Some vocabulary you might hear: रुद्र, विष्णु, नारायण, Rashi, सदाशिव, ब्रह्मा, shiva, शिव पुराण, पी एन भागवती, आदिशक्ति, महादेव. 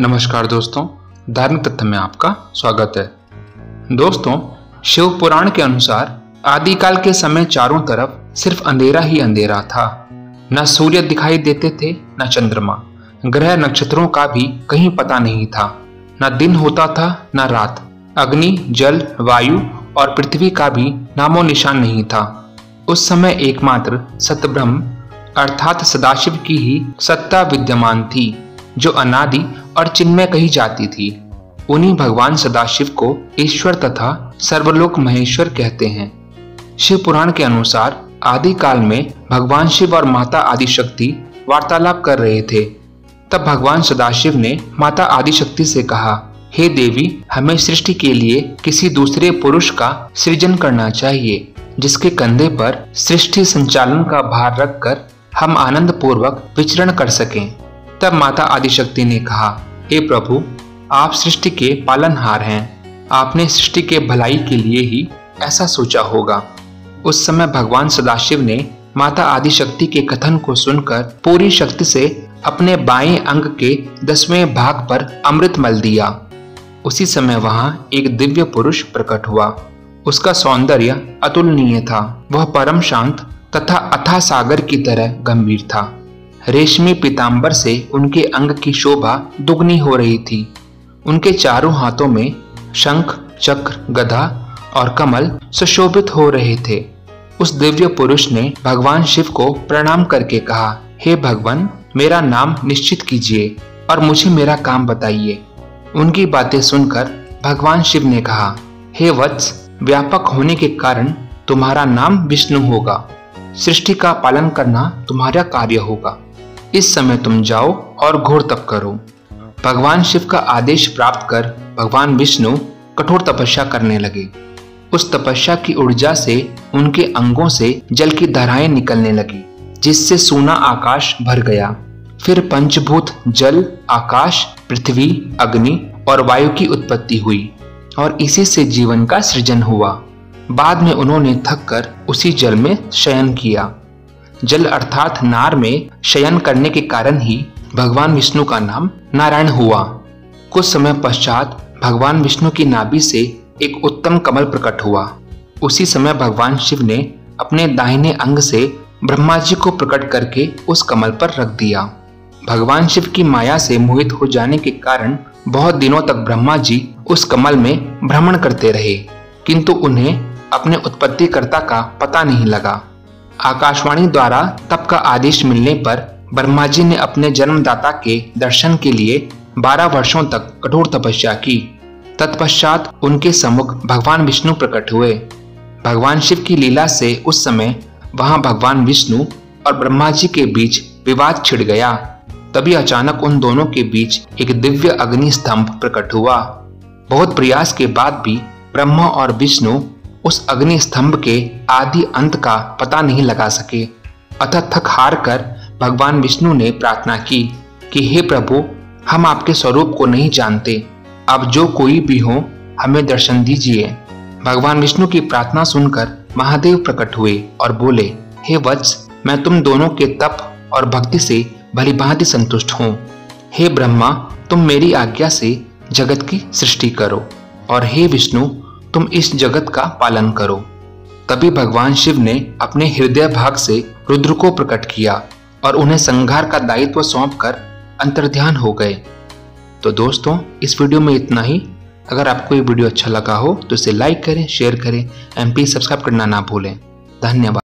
नमस्कार दोस्तों, धार्मिक तथ्य में आपका स्वागत है। दोस्तों, शिव पुराण के अनुसार आदिकाल के समय चारों तरफ सिर्फ अंधेरा ही अंधेरा था। न सूर्य दिखाई देते थे, न चंद्रमा, ग्रह नक्षत्रों का भी कहीं पता नहीं था। न दिन होता था न रात, अग्नि जल वायु और पृथ्वी का भी नामो निशान नहीं था। उस समय एकमात्र सतब्रह्म अर्थात सदाशिव की ही सत्ता विद्यमान थी, जो अनादि और चिन्मय कही जाती थी। उन्हीं भगवान सदाशिव को ईश्वर तथा सर्वलोक महेश्वर कहते हैं। शिव पुराण के अनुसार आदिकाल में भगवान शिव और माता आदिशक्ति वार्तालाप कर रहे थे। तब भगवान सदाशिव ने माता आदिशक्ति से कहा, हे देवी, हमें सृष्टि के लिए किसी दूसरे पुरुष का सृजन करना चाहिए, जिसके कंधे पर सृष्टि संचालन का भार रखकर हम आनंद पूर्वक विचरण कर सकें। तब माता आदिशक्ति ने कहा, हे प्रभु, आप सृष्टि के पालनहार हैं, आपने सृष्टि के भलाई के लिए ही ऐसा सोचा होगा। उस समय भगवान सदाशिव ने माता आदिशक्ति के कथन को सुनकर पूरी शक्ति से अपने बाएं अंग के 10वें भाग पर अमृत मल दिया। उसी समय वहां एक दिव्य पुरुष प्रकट हुआ। उसका सौंदर्य अतुलनीय था। वह परम शांत तथा अथाह सागर की तरह गंभीर था। रेशमी पीताम्बर से उनके अंग की शोभा दुगनी हो रही थी। उनके चारों हाथों में शंख, चक्र, गदा और कमल सुशोभित हो रहे थे। उस दिव्य पुरुष ने भगवान शिव को प्रणाम करके कहा, हे भगवान, मेरा नाम निश्चित कीजिए और मुझे मेरा काम बताइए। उनकी बातें सुनकर भगवान शिव ने कहा, हे वत्स, व्यापक होने के कारण तुम्हारा नाम विष्णु होगा। सृष्टि का पालन करना तुम्हारा कार्य होगा। इस समय तुम जाओ और घोर तप करो। भगवान शिव का आदेश प्राप्त कर भगवान विष्णु कठोर तपस्या करने लगे। उस तपस्या की ऊर्जा से उनके अंगों से जल की धाराएं निकलने लगी, जिससे सूना आकाश भर गया। फिर पंचभूत जल, आकाश, पृथ्वी, अग्नि और वायु की उत्पत्ति हुई और इसी से जीवन का सृजन हुआ। बाद में उन्होंने थककर उसी जल में शयन किया। जल अर्थात नार में शयन करने के कारण ही भगवान विष्णु का नाम नारायण हुआ। कुछ समय पश्चात भगवान विष्णु की नाभि से एक उत्तम कमल प्रकट हुआ। उसी समय भगवान शिव ने अपने दाहिने अंग से ब्रह्मा जी को प्रकट करके उस कमल पर रख दिया। भगवान शिव की माया से मोहित हो जाने के कारण बहुत दिनों तक ब्रह्मा जी उस कमल में भ्रमण करते रहे, किंतु उन्हें अपने उत्पत्तिकर्ता का पता नहीं लगा। आकाशवाणी द्वारा तप का आदेश मिलने पर ब्रह्मा जी ने अपने जन्मदाता के दर्शन के लिए 12 वर्षों तक कठोर तपस्या की। तत्पश्चात उनके सम्मुख भगवान विष्णु प्रकट हुए। भगवान शिव की लीला से उस समय वहां भगवान विष्णु और ब्रह्मा जी के बीच विवाद छिड़ गया। तभी अचानक उन दोनों के बीच एक दिव्य अग्नि स्तंभ प्रकट हुआ। बहुत प्रयास के बाद भी ब्रह्मा और विष्णु उस अग्नि स्तंभ के आदि अंत का पता नहीं लगा सके। अतः थक हार कर भगवान विष्णु ने प्रार्थना की कि हे प्रभु, हम आपके स्वरूप को नहीं जानते, आप जो कोई भी हो हमें दर्शन दीजिए। भगवान विष्णु की प्रार्थना सुनकर महादेव प्रकट हुए और बोले, हे वत्स, मैं तुम दोनों के तप और भक्ति से भलीभांति संतुष्ट हूँ। हे ब्रह्मा, तुम मेरी आज्ञा से जगत की सृष्टि करो और हे विष्णु, तुम इस जगत का पालन करो। तभी भगवान शिव ने अपने हृदय भाग से रुद्र को प्रकट किया और उन्हें संहार का दायित्व सौंपकर अंतर्ध्यान हो गए। तो दोस्तों, इस वीडियो में इतना ही। अगर आपको ये वीडियो अच्छा लगा हो तो इसे लाइक करें, शेयर करें एंड प्लीज सब्सक्राइब करना ना भूलें। धन्यवाद।